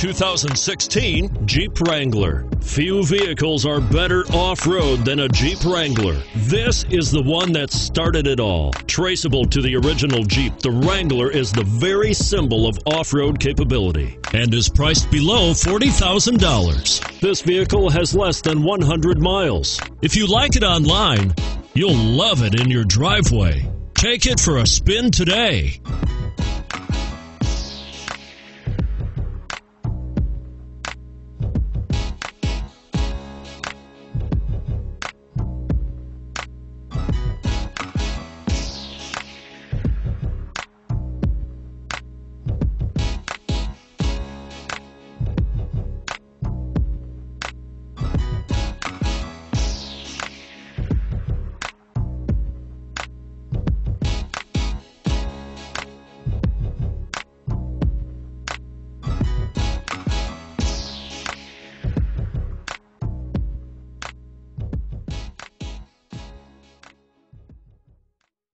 2016 Jeep Wrangler. Few vehicles are better off-road than a Jeep Wrangler. This is the one that started it all. Traceable to the original Jeep, the Wrangler is the very symbol of off-road capability and is priced below $40,000. This vehicle has less than 100 miles. If you like it online, you'll love it in your driveway. Take it for a spin today.